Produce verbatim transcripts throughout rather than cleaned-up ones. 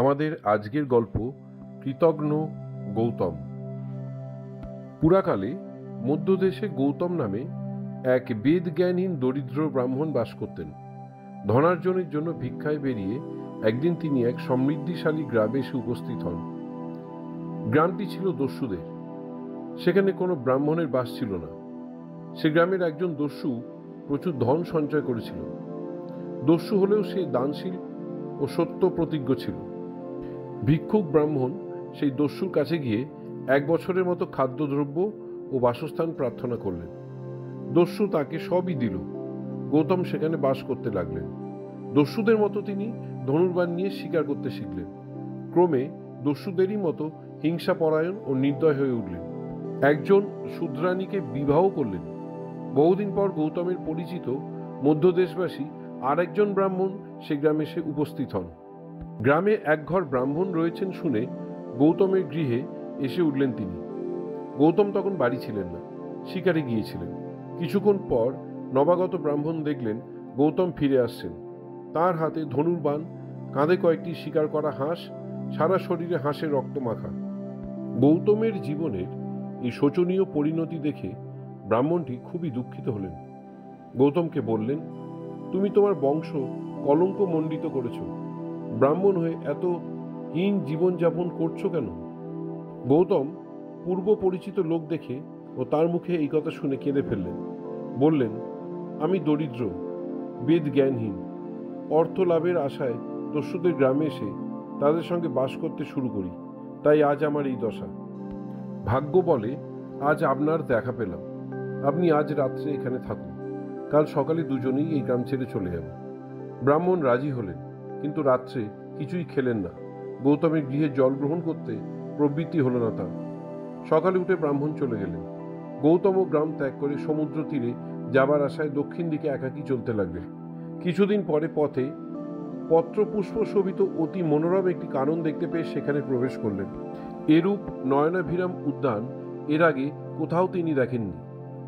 आमादेर आजकेर गल्प कृतघ्न गौतम। पुराकाले मध्यदेशे गौतम नामे एक वेदज्ञानहीन दरिद्र ब्राह्मण बास करतेन। धनार्जनेर जन्य भिक्षाय बेरिये एकदिन तिनि एक समृद्धिशाली ग्रामे एसे उपस्थित हन। ग्रामटी छिलो दस्युदेर, सेखाने कोनो ब्राह्मणेर बास छिलो ना। से ग्रामेर एकजन दस्यु प्रचुर धन सঞ্চয় करेछिलो। दस्यु हलेও से दानशील और सत्य प्रतिज्ञ छिलो। भिक्षुक ब्राह्मण से दस्युर काছে গিয়ে एक बछरेर मतो खाद्यद्रव्य और বাসস্থান प्रार्थना करलेन। दस्यु ताके सबই दिल। গৌতম সেখানে বাস করতে লাগলেন। দস্যুদের মতো তিনি ধনুর্বাণ নিয়ে শিকার করতে শিখলেন। ক্রমে দস্যুদেরই মতো হিংসাপরায়ণ ও নির্দয় হয়ে উঠলেন। একজন শূদ্রাণীকে বিবাহ করলেন। বহুদিন পর গৌতমের পরিচিত মধ্যদেশবাসী আরেকজন ব্রাহ্মণ সেই গ্রামে এসে উপস্থিত হন। গ্রামে এক ঘর ব্রাহ্মণ রয়েছেন শুনে গৌতমের গৃহে এসে উঠলেন তিনি। গৌতম তখন বাড়ি ছিলেন না, শিকারে গিয়েছিলেন। কিছুক্ষণ পর নবাগত ব্রাহ্মণ দেখলেন গৌতম ফিরে আসছেন। তার হাতে ধনুর্বাণ, কাঁধে কয়েকটি শিকার করা হাঁস, সারা শরীরে হাঁসের রক্ত মাখা। গৌতমের জীবনের এই শোচনীয় পরিণতি দেখে ব্রাহ্মণটি খুবই দুঃখিত হলেন। গৌতমকে বললেন, তুমি তোমার বংশ কলঙ্ক মণ্ডিত করেছ। ব্রাহ্মণ হয়ে এত হীন জীবনযাপন করছো কেন? গৌতম পূর্ব পরিচিত লোক দেখে ও তার মুখে এই কথা শুনে কেঁদে ফেললেন। বললেন, আমি দরিদ্র, বেদ জ্ঞানহীন, অর্থ লাভের আশায় দস্যুদের গ্রামে এসে তাদের সঙ্গে বাস করতে শুরু করি, তাই আজ আমার এই দশা। ভাগ্য বলে আজ আপনার দেখা পেলাম। আপনি আজ রাত্রে এখানে থাকুন, কাল সকালে দুজনেই এই গ্রাম ছেড়ে চলে যাব। ব্রাহ্মণ রাজি হলেন, কিন্তু রাত্রে কিছুই খেলেন না। গৌতমের গৃহে জল গ্রহণ করতে প্রবৃত্তি হল না তার। সকালে উঠে ব্রাহ্মণ চলে গেলেন। গৌতম গ্রাম ত্যাগ করে সমুদ্র তীরে যাবার আশায় দক্ষিণ দিকে একাকী চলতে লাগলেন। কিছুদিন পরে পথে পত্রপুষ্প শোভিত অতি মনোরম একটি কানন দেখতে পেয়ে সেখানে প্রবেশ করলেন। এরূপ নয়নাভিরাম উদ্যান এর আগে কোথাও তিনি দেখেননি।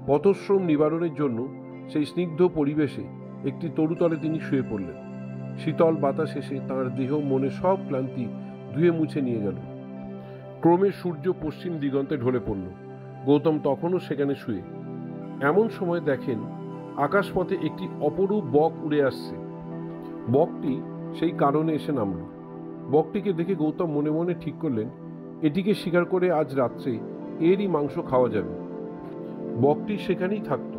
পথশ্রম নিবারণের জন্য সেই স্নিগ্ধ পরিবেশে একটি তরুতলে তিনি শুয়ে পড়লেন। শীতল বাতাস এসে তাঁর দেহ মনে সব ক্লান্তি ধুয়ে মুছে নিয়ে গেল। ক্রমে সূর্য পশ্চিম দিগন্তে ঢলে পড়ল। গৌতম তখনও সেখানে শুয়ে। এমন সময় দেখেন আকাশপথে একটি অপরূপ বক উড়ে আসছে। বকটি সেই কারণে এসে নামল। বকটিকে দেখে গৌতম মনে মনে ঠিক করলেন, এটিকে শিকার করে আজ রাত্রে এরই মাংস খাওয়া যাবে। বকটি সেখানেই থাকত।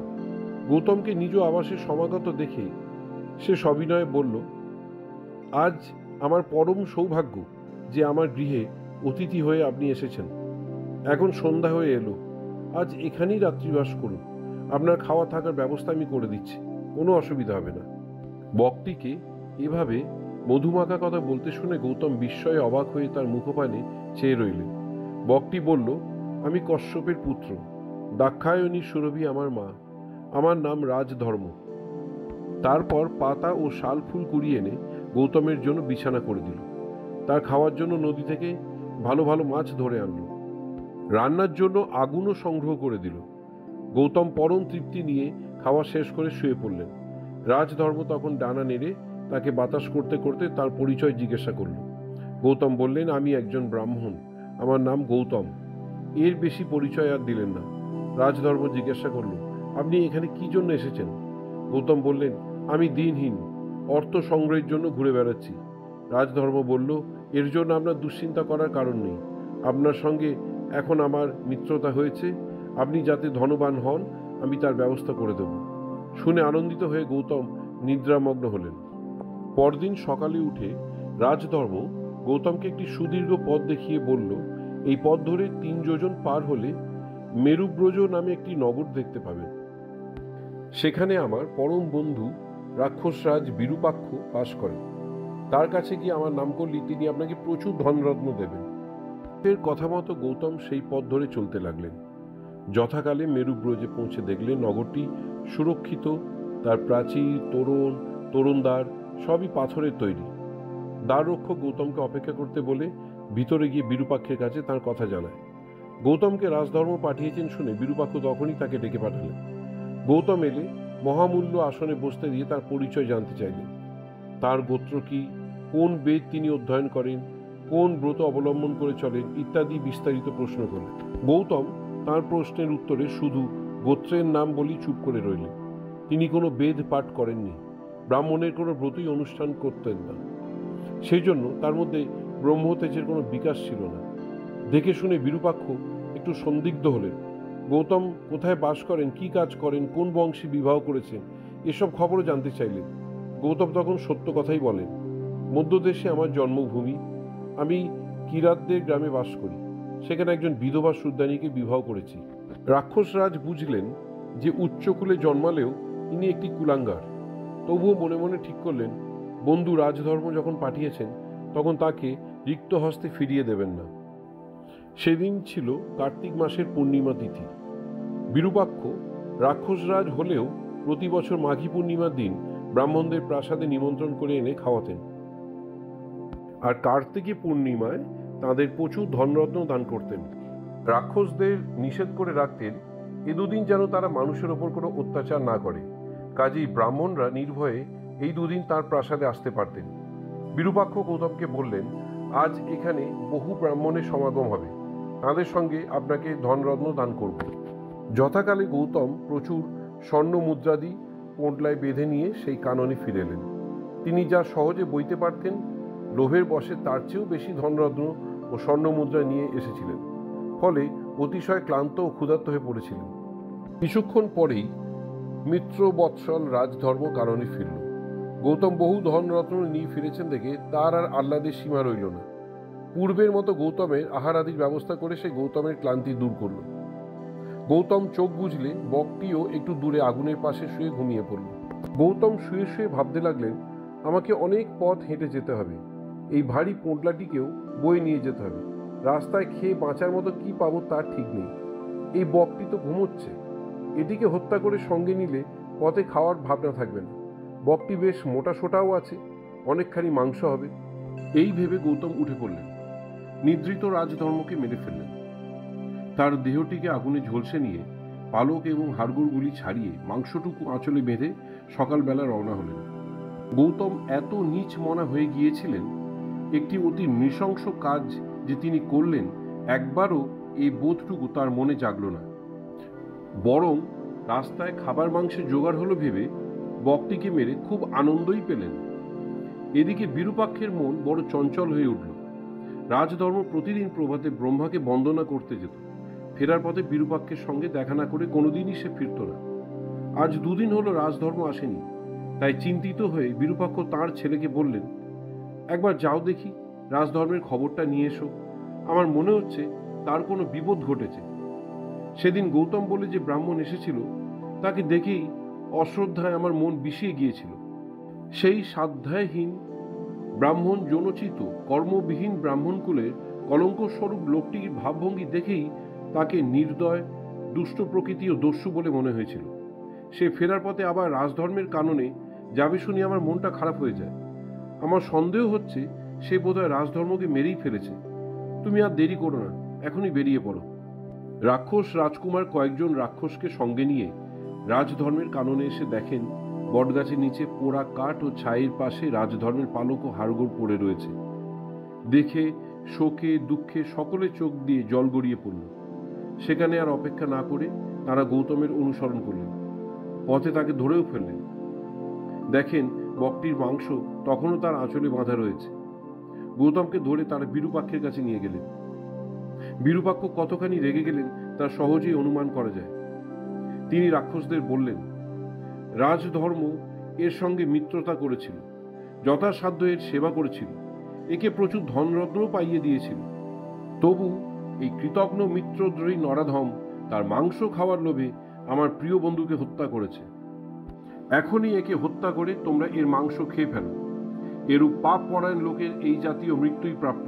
গৌতমকে নিজ আবাসে সমাগত দেখে সে সবিনয়ে বলল, আজ আমার পরম সৌভাগ্য যে আমার গৃহে অতিথি হয়ে আপনি এসেছেন। এখন সন্ধ্যা হয়ে এলো, আজ এখানেই রাত্রিবাস করুন। আপনার খাওয়া থাকার ব্যবস্থা আমি করে দিচ্ছি, কোনো অসুবিধা হবে না। বকটিকে এভাবে মধুমাখা কথা বলতে শুনে গৌতম বিস্ময়ে অবাক হয়ে তার মুখপানে চেয়ে রইলেন। বকটি বলল, আমি কশ্যপের পুত্র, দাক্ষায়ণী সুরভি আমার মা, আমার নাম রাজধর্ম। তারপর পাতা ও শাল ফুল কুড়িয়ে এনে গৌতমের জন্য বিছানা করে দিল। তার খাওয়ার জন্য নদী থেকে ভালো ভালো মাছ ধরে আনল। রান্নার জন্য আগুনও সংগ্রহ করে দিল। গৌতম পরম তৃপ্তি নিয়ে খাওয়া শেষ করে শুয়ে পড়লেন। রাজধর্ম তখন ডানা নেড়ে তাকে বাতাস করতে করতে তার পরিচয় জিজ্ঞাসা করল। গৌতম বললেন, আমি একজন ব্রাহ্মণ, আমার নাম গৌতম। এর বেশি পরিচয় আর দিলেন না। রাজধর্ম জিজ্ঞাসা করল, আপনি এখানে কি জন্য এসেছেন? গৌতম বললেন, আমি দিনহীন, অর্থ সংগ্রহের জন্য ঘুরে বেড়াচ্ছি। রাজধর্ম বলল, এর জন্য আপনার দুশ্চিন্তা করার কারণ নেই। আপনার সঙ্গে এখন আমার মিত্রতা হয়েছে। আপনি যাতে ধনবান হন আমি তার ব্যবস্থা করে দেব। শুনে আনন্দিত হয়ে গৌতম নিদ্রামগ্ন হলেন। পরদিন সকালে উঠে রাজধর্ম গৌতমকে একটি সুদীর্ঘ পথ দেখিয়ে বলল, এই পথ ধরে তিন যোজন পার হলে মেরুব্রজ নামে একটি নগর দেখতে পাবেন। সেখানে আমার পরম বন্ধু রাক্ষসরাজ বিরূপাক্ষ বাস করেন। তার কাছে গিয়ে আমার নাম করলে তিনি আপনাকে প্রচুর ধনরত্ন দেবেন। এর কথা মতো গৌতম সেই পথ ধরে চলতে লাগলেন। যথাকালে মেরুব্রজে পৌঁছে দেখলেন নগরটি সুরক্ষিত। তার প্রাচীর, তোরণ, তোরণদ্বার সবই পাথরের তৈরি। দ্বাররক্ষক গৌতমকে অপেক্ষা করতে বলে ভিতরে গিয়ে বিরূপাক্ষের কাছে তার কথা জানায়। গৌতমকে রাজধর্ম পাঠিয়েছেন শুনে বিরূপাক্ষ তখনই তাকে ডেকে পাঠালেন। গৌতম এলে মহামূল্য আসনে বসতে দিয়ে তার পরিচয় জানতে চাইলেন। তার গোত্র কি, কোন বেদ তিনি অধ্যয়ন করেন, কোন ব্রত অবলম্বন করে চলেন ইত্যাদি বিস্তারিত প্রশ্ন করলেন। গৌতম তার প্রশ্নের উত্তরে শুধু গোত্রের নাম বলি চুপ করে রইলেন। তিনি কোনো বেদ পাঠ করেননি, ব্রাহ্মণের কোনো ব্রতই অনুষ্ঠান করতেন না, সেই জন্য তার মধ্যে ব্রহ্মতেজের কোনো বিকাশ ছিল না। দেখে শুনে বিরূপাক্ষ একটু সন্দিগ্ধ হলেন। গৌতম কোথায় বাস করেন, কি কাজ করেন, কোন বংশী বিবাহ করেছেন এসব খবরও জানতে চাইলেন। গৌতম তখন সত্য কথাই বলেন, মধ্যদেশে আমার জন্মভূমি, আমি কিরাতদের গ্রামে বাস করি, সেখানে একজন বিধবা শূদ্রাণীকে বিবাহ করেছি। রাক্ষসরাজ বুঝলেন যে উচ্চকুলে জন্মালেও ইনি একটি কুলাঙ্গার। তবুও মনে মনে ঠিক করলেন বন্ধু রাজধর্ম যখন পাঠিয়েছেন তখন তাকে রিক্ত হস্তে ফিরিয়ে দেবেন না। সেদিন ছিল কার্তিক মাসের পূর্ণিমা তিথি। বিরূপাক্ষ রাক্ষসরাজ হলেও প্রতি বছর মাঘী পূর্ণিমার দিন ব্রাহ্মণদের প্রাসাদে নিমন্ত্রণ করে এনে খাওয়াতেন, আর কার্তিকী পূর্ণিমায় তাঁদের প্রচুর ধনরত্ন দান করতেন। রাক্ষসদের নিষেধ করে রাখতেন এ দুদিন যেন তারা মানুষের ওপর কোনো অত্যাচার না করে। কাজেই ব্রাহ্মণরা নির্ভয়ে এই দুদিন তার প্রাসাদে আসতে পারতেন। বিরূপাক্ষ গৌতমকে বললেন, আজ এখানে বহু ব্রাহ্মণের সমাগম হবে, তাঁদের সঙ্গে আপনাকে ধনরত্ন দান করব। যথাকালে গৌতম প্রচুর স্বর্ণ মুদ্রাদি পোঁটলায় বেঁধে নিয়ে সেই কাননে ফিরে এলেন। তিনি যা সহজে বইতে পারতেন লোভের বশে তার চেয়েও বেশি ধনরত্ন ও স্বর্ণ মুদ্রা নিয়ে এসেছিলেন, ফলে অতিশয় ক্লান্ত ও ক্ষুধার্ত হয়ে পড়েছিলেন। কিছুক্ষণ পরেই মিত্র বৎসল রাজধর্ম কাননে ফিরল। গৌতম বহু ধনরত্ন নিয়ে ফিরেছেন দেখে তার আর আহ্লাদের সীমা রইল না। পূর্বের মতো গৌতমের আহারাদির ব্যবস্থা করে সে গৌতমের ক্লান্তি দূর করল। গৌতম চোখ বুঝলে বকটিও একটু দূরে আগুনের পাশে শুয়ে ঘুমিয়ে পড়ল। গৌতম শুয়ে শুয়ে ভাবতে লাগলেন, আমাকে অনেক পথ হেঁটে যেতে হবে, এই ভারী পোঁটলাটিকেও বয়ে নিয়ে যেতে হবে, রাস্তায় খেয়ে বাঁচার মতো কি পাবো তার ঠিক নেই। এই বকটি তো ঘুমোচ্ছে, এটিকে হত্যা করে সঙ্গে নিলে পথে খাওয়ার ভাবনা থাকবে না। বকটি বেশ মোটা সোটাও আছে, অনেকখানি মাংস হবে। এই ভেবে গৌতম উঠে পড়লেন, নিদ্রিত রাজধর্মকে মেরে ফেললেন। তার দেহটিকে আগুনে ঝলসে নিয়ে পালক এবং হাড়গোড়গুলি ছাড়িয়ে মাংসটুকু আঁচলে বেঁধে সকালবেলা রওনা হলেন। গৌতম এত নিচ মনা হয়ে গিয়েছিলেন, একটি অতি নৃশংস কাজ যে তিনি করলেন একবারও এই বোধটুকু তার মনে জাগল না, বরং রাস্তায় খাবার মাংসের জোগাড় হলো ভেবে বকটিকে মেরে খুব আনন্দই পেলেন। এদিকে বিরূপাক্ষের মন বড় চঞ্চল হয়ে উঠল। রাজধর্ম প্রতিদিন প্রভাতে ব্রহ্মাকে বন্দনা করতে যেত, ফেরার পথে বিরূপাক্ষের সঙ্গে দেখা না করে কোনোদিনই সে ফিরত না। আজ দুদিন হলো রাজধর্ম আসেনি, তাই চিন্তিত হয়ে বিরূপাক্ষ তাঁর ছেলেকে বললেন, একবার যাও দেখি রাজধর্মের খবরটা নিয়ে এসো, আমার মনে হচ্ছে তার কোনো বিপদ ঘটেছে। সেদিন গৌতম বলে যে ব্রাহ্মণ এসেছিল তাকে দেখেই অশ্রদ্ধায় আমার মন বিষিয়ে গিয়েছিল। সেই সাধ্যায়হীন ব্রাহ্মণ, যৌনচিত কর্মবিহীন ব্রাহ্মণকুলের কলঙ্কস্বরূপ লোকটির ভাবভঙ্গি দেখেই তাকে নির্দয়, দুষ্ট প্রকৃতি ও দস্যু বলে মনে হয়েছিল। সে ফেরার পথে আবার রাজধর্মের কাননে যাবে শুনি আমার মনটা খারাপ হয়ে যায়। আমার সন্দেহ হচ্ছে সে বোধহয় রাজধর্মকে মেরেই ফেলেছে। তুমি আর দেরি করো না, এখনই বেরিয়ে পড়ো। রাক্ষস রাজকুমার কয়েকজন রাক্ষসকে সঙ্গে নিয়ে রাজধর্মের কাননে এসে দেখেন বটগাছের নিচে পোড়া কাঠ ও ছাইয়ের পাশে রাজধর্মের পালক ও হাড়গোড় পড়ে রয়েছে। দেখে শোকে দুঃখে সকলে চোখ দিয়ে জল গড়িয়ে পড়ল। সেখানে আর অপেক্ষা না করে তারা গৌতমের অনুসরণ করলেন, পথে তাকে ধরেও ফেললেন। দেখেন বকটির মাংস তখনও তার আঁচলে বাঁধা রয়েছে। গৌতমকে ধরে তারা বিরূপাক্ষের কাছে নিয়ে গেলেন। বিরূপাক্ষ কতখানি রেগে গেলেন তা সহজেই অনুমান করা যায়। তিনি রাক্ষসদের বললেন, রাজধর্ম এর সঙ্গে মিত্রতা করেছিল, যথাসাধ্য এর সেবা করেছিল, একে প্রচুর ধনরত্ন পাইয়ে দিয়েছিল, তবু এই কৃতঘ্ন মিত্রদ্রোহী নরাধম তার মাংস খাওয়ার লোভে আমার প্রিয় বন্ধুকে হত্যা করেছে। এখনই একে হত্যা করে তোমরা এর মাংস খেয়ে ফেলো, এরূপ পাপ পরায়ণ লোকের এই জাতীয় মৃত্যুই প্রাপ্য।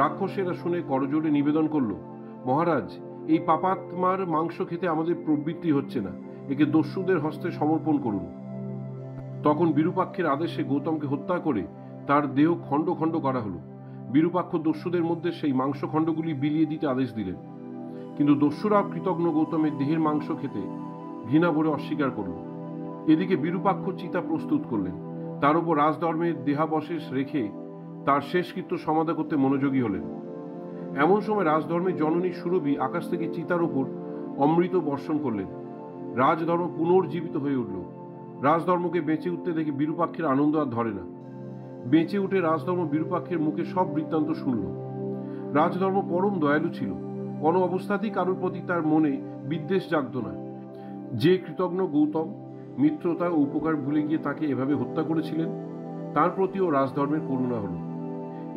রাক্ষসেরা শুনে করজোড়ে নিবেদন করল, মহারাজ, এই পাপাত্মার মাংস খেতে আমাদের প্রবৃত্তি হচ্ছে না, একে দস্যুদের হস্তে সমর্পণ করুন। তখন বিরূপাক্ষের আদেশে গৌতমকে হত্যা করে তার দেহ খণ্ড খণ্ড করা হলো। বিরূপাক্ষ দস্যুদের মধ্যে সেই মাংস খণ্ডগুলি বিলিয়ে দিতে আদেশ দিলেন, কিন্তু দস্যুরা কৃতঘ্ন গৌতমের দেহের মাংস খেতে ঘৃণা ভরে অস্বীকার করল। এদিকে বিরূপাক্ষ চিতা প্রস্তুত করলেন, তার উপর রাজধর্মের দেহাবশেষ রেখে তার শেষকৃত্য সমাধা করতে মনোযোগী হলেন। এমন সময় রাজধর্মের জননী সুরভি আকাশ থেকে চিতার উপর অমৃত বর্ষণ করলেন। রাজধর্ম পুনর্জীবিত হয়ে উঠল। রাজধর্মকে বেঁচে উঠতে দেখে বিরূপাক্ষের আনন্দ আর ধরে না। বেঁচে উঠে রাজধর্ম বিরূপাক্ষের মুখে সব বৃত্তান্ত শুনল। রাজধর্ম পরম দয়ালু ছিল, কোনো অবস্থাতেই কারোর প্রতি তার মনে বিদ্বেষ জাগত না। যে কৃতঘ্ন গৌতম মিত্রতা ও উপকার ভুলে গিয়ে তাকে এভাবে হত্যা করেছিলেন, তার প্রতিও রাজধর্মের করুণা হল।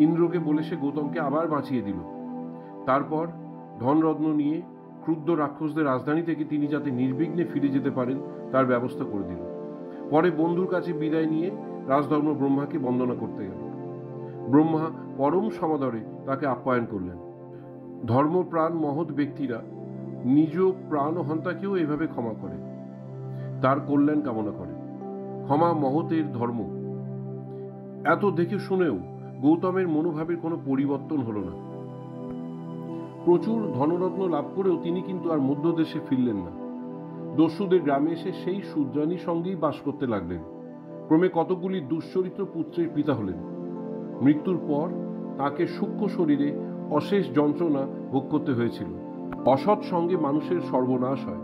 ইন্দ্রকে বলে সে গৌতমকে আবার বাঁচিয়ে দিল। তারপর ধনরত্ন নিয়ে ক্রুদ্ধ রাক্ষসদের রাজধানী থেকে তিনি যাতে নির্বিঘ্নে ফিরে যেতে পারেন তার ব্যবস্থা করে দিল। পরে বন্ধুর কাছে বিদায় নিয়ে রাজধর্ম ব্রহ্মাকে বন্দনা করতে গেল। ব্রহ্মা পরম সমাদরে তাকে আপ্যায়ন করলেন। ধর্মপ্রাণ মহৎ ব্যক্তিরা নিজ প্রাণহন্তাকেও এভাবে ক্ষমা করে, তার কল্যাণ কামনা করে। ক্ষমা মহতের ধর্ম। এত দেখে শুনেও গৌতমের মনোভাবের কোনো পরিবর্তন হলো না। প্রচুর ধনরত্ন লাভ করেও তিনি কিন্তু আর মধ্যদেশে ফিরলেন না। দস্যুদের গ্রামে এসে সেই শূদ্রাণীর সঙ্গেই বাস করতে লাগলেন। ক্রমে কতগুলি দুশ্চরিত্র পুত্রের পিতা হলেন। মৃত্যুর পর তাকে সূক্ষ্ম শরীরে অশেষ যন্ত্রণা ভোগ করতে হয়েছিল। অসৎ সঙ্গে মানুষের সর্বনাশ হয়।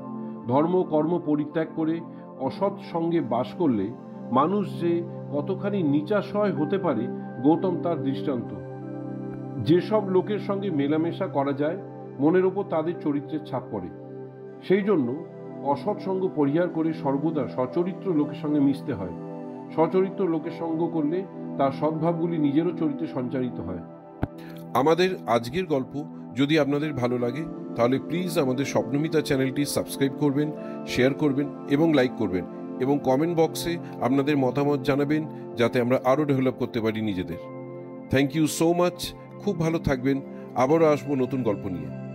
ধর্ম কর্ম পরিত্যাগ করে অসৎ সঙ্গে বাস করলে মানুষ যে কতখানি নিচাশয় হতে পারে গৌতম তার দৃষ্টান্ত। যেসব লোকের সঙ্গে মেলামেশা করা যায় মনের ওপর তাদের চরিত্রের ছাপ পড়ে। সেই জন্য অসৎ সঙ্গ পরিহার করে সর্বদা সচরিত্র লোকের সঙ্গে মিশতে হয়। সচরিত্র লোকের সঙ্গ করলে তার সদ্ভাবগুলি নিজেরও চরিত্রে সঞ্চারিত হয়। আমাদের আজকের গল্প যদি আপনাদের ভালো লাগে তাহলে প্লিজ আমাদের স্বপ্নমিতা চ্যানেলটি সাবস্ক্রাইব করবেন, শেয়ার করবেন এবং লাইক করবেন এবং কমেন্ট বক্সে আপনাদের মতামত জানাবেন যাতে আমরা আরও ডেভেলপ করতে পারি নিজেদের। Thank you so much. খুব ভালো থাকবেন। আবারও আসবো নতুন গল্প নিয়ে।